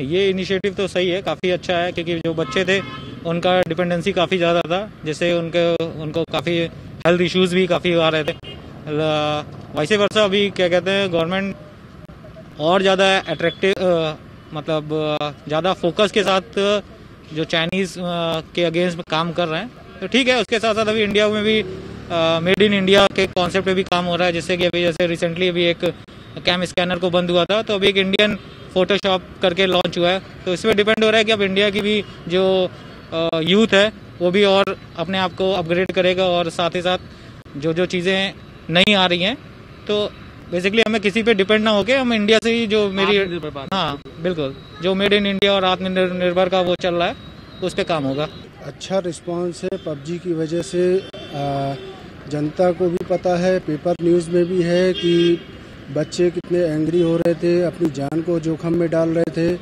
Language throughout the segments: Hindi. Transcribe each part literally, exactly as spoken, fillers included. ये इनिशिएटिव तो सही है, काफ़ी अच्छा है, क्योंकि जो बच्चे थे उनका डिपेंडेंसी काफ़ी ज़्यादा था, जिससे उनके उनको काफ़ी हेल्थ इश्यूज भी काफ़ी आ रहे थे। वैसे वर्षा अभी क्या कहते हैं, गवर्नमेंट और ज़्यादा अट्रैक्टिव मतलब ज़्यादा फोकस के साथ जो चाइनीज़ के अगेंस्ट काम कर रहे हैं तो ठीक है। उसके साथ साथ अभी इंडिया में भी मेड इन इंडिया के कॉन्सेप्ट पे भी काम हो रहा है, जिससे कि अभी जैसे रिसेंटली अभी एक कैम स्कैनर को बंद हुआ था, तो अभी एक इंडियन फोटोशॉप करके लॉन्च हुआ है। तो इस पर डिपेंड हो रहा है कि अब इंडिया की भी जो यूथ है वो भी और अपने आप को अपग्रेड करेगा, और साथ ही साथ जो जो चीज़ें नहीं आ रही हैं तो बेसिकली हमें किसी पे डिपेंड ना होके हम इंडिया से ही जो मेरी हाँ बिल्कुल जो मेड इन इंडिया और आत्मनिर्भर का वो चल रहा है उस पर काम होगा। अच्छा रिस्पांस है पबजी की वजह से, जनता को भी पता है, पेपर न्यूज़ में भी है कि बच्चे कितने एंग्री हो रहे थे, अपनी जान को जोखिम में डाल रहे थे,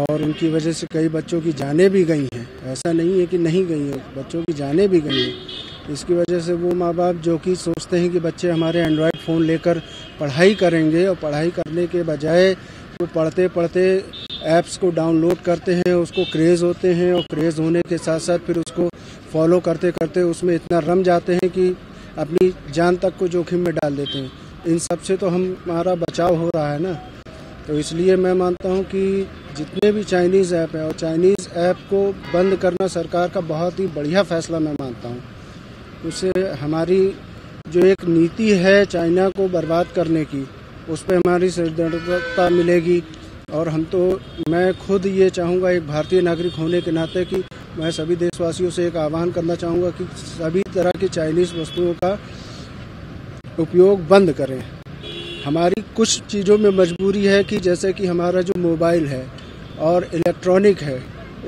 और उनकी वजह से कई बच्चों की जानें भी गई हैं। ऐसा नहीं है कि नहीं गई हैं, बच्चों की जानें भी गई हैं। इसकी वजह से वो माँ बाप जो कि सोचते हैं कि बच्चे हमारे एंड्रॉयड फ़ोन लेकर पढ़ाई करेंगे, और पढ़ाई करने के बजाय वो पढ़ते पढ़ते ऐप्स को डाउनलोड करते हैं, उसको क्रेज़ होते हैं, और क्रेज़ होने के साथ साथ फिर उसको फॉलो करते करते उसमें इतना रम जाते हैं कि अपनी जान तक को जोखिम में डाल देते हैं। इन सब से तो हमारा बचाव हो रहा है ना, तो इसलिए मैं मानता हूं कि जितने भी चाइनीज़ ऐप है, और चाइनीज़ ऐप को बंद करना सरकार का बहुत ही बढ़िया फैसला मैं मानता हूं। उससे हमारी जो एक नीति है चाइना को बर्बाद करने की, उस पर हमारी सदृढ़ता मिलेगी, और हम तो मैं खुद ये चाहूँगा एक भारतीय नागरिक होने के नाते कि मैं सभी देशवासियों से एक आह्वान करना चाहूँगा कि सभी तरह की चाइनीज़ वस्तुओं का उपयोग बंद करें। हमारी कुछ चीज़ों में मजबूरी है कि जैसे कि हमारा जो मोबाइल है और इलेक्ट्रॉनिक है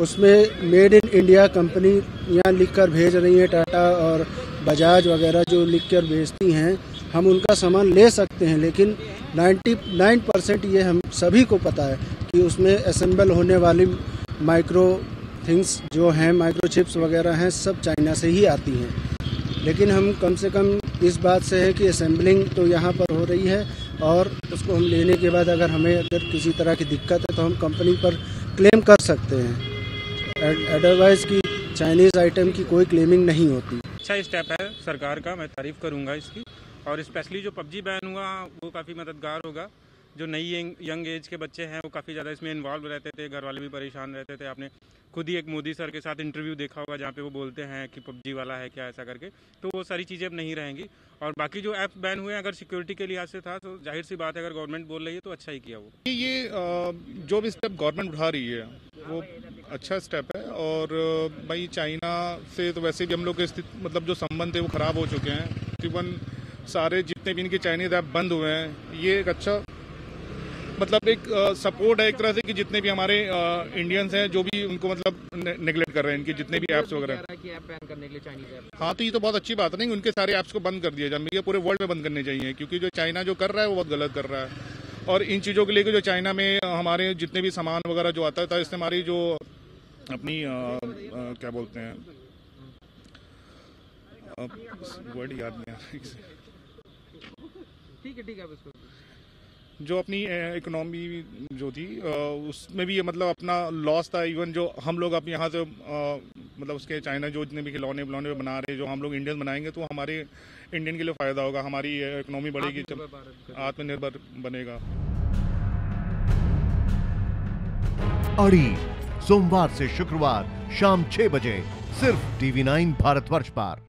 उसमें मेड इन इंडिया कंपनियां लिखकर भेज रही हैं, टाटा और बजाज वगैरह जो लिखकर भेजती हैं, हम उनका सामान ले सकते हैं, लेकिन निन्यानवे परसेंट ये हम सभी को पता है कि उसमें असेंबल होने वाली माइक्रो थिंग्स जो हैं, माइक्रोचिप्स वगैरह हैं, सब चाइना से ही आती हैं। लेकिन हम कम से कम इस बात से है कि असेंबलिंग तो यहाँ पर हो रही है, और उसको हम लेने के बाद अगर हमें अगर किसी तरह की दिक्कत है तो हम कंपनी पर क्लेम कर सकते हैं, अदरवाइज की चाइनीज़ आइटम की कोई क्लेमिंग नहीं होती। अच्छा स्टेप है सरकार का, मैं तारीफ़ करूँगा इसकी, और स्पेशली जो पबजी बैन हुआ वो काफ़ी मददगार होगा। जो नई यंग एज के बच्चे हैं वो काफ़ी ज़्यादा इसमें इन्वॉल्व रहते थे, घर वाले भी परेशान रहते थे। आपने खुद ही एक मोदी सर के साथ इंटरव्यू देखा होगा जहाँ पे वो बोलते हैं कि पबजी वाला है क्या ऐसा करके, तो वो सारी चीज़ें अब नहीं रहेंगी। और बाकी जो ऐप्स बैन हुए हैं अगर सिक्योरिटी के लिहाज से था तो जाहिर सी बात है, अगर गवर्नमेंट बोल रही है तो अच्छा ही किया वो। ये जो भी स्टेप गवर्नमेंट उठा रही है वो अच्छा स्टेप है, और भाई चाइना से तो वैसे भी हम लोग के मतलब जो संबंध है वो ख़राब हो चुके हैं, तकरीबन सारे जितने भी इनके चाइनीज़ ऐप बंद हुए हैं। ये एक अच्छा मतलब एक सपोर्ट है एक तरह से कि जितने भी हमारे इंडियंस हैं जो भी उनको मतलब नेगलेक्ट कर रहे हैं, इनके जितने भी ऐप्स वगैरह ऐप। हाँ तो ये तो बहुत अच्छी बात नहीं, उनके सारे ऐप्स को बंद कर दिया जाए, पूरे वर्ल्ड में बंद करने चाहिए, क्योंकि जो चाइना जो कर रहा है वो बहुत गलत कर रहा है। और इन चीज़ों के लेकर जो चाइना में हमारे जितने भी सामान वगैरह जो आता था, इससे हमारी जो अपनी आ, आ, क्या बोलते हैं वर्ड याद नहीं आ रहा, जो अपनी इकोनॉमी जो थी उसमें भी मतलब अपना लॉस था। इवन जो हम लोग अब यहाँ से मतलब उसके चाइना जो जितने भी खिलौने बलौने बना रहे जो हम लोग इंडियन बनाएंगे तो हमारे इंडियन के लिए फ़ायदा होगा, हमारी इकोनॉमी बढ़ेगी, आत्मनिर्भर बनेगा। अड़ी सोमवार से शुक्रवार शाम छह बजे सिर्फ टीवी नाइन भारतवर्ष पर।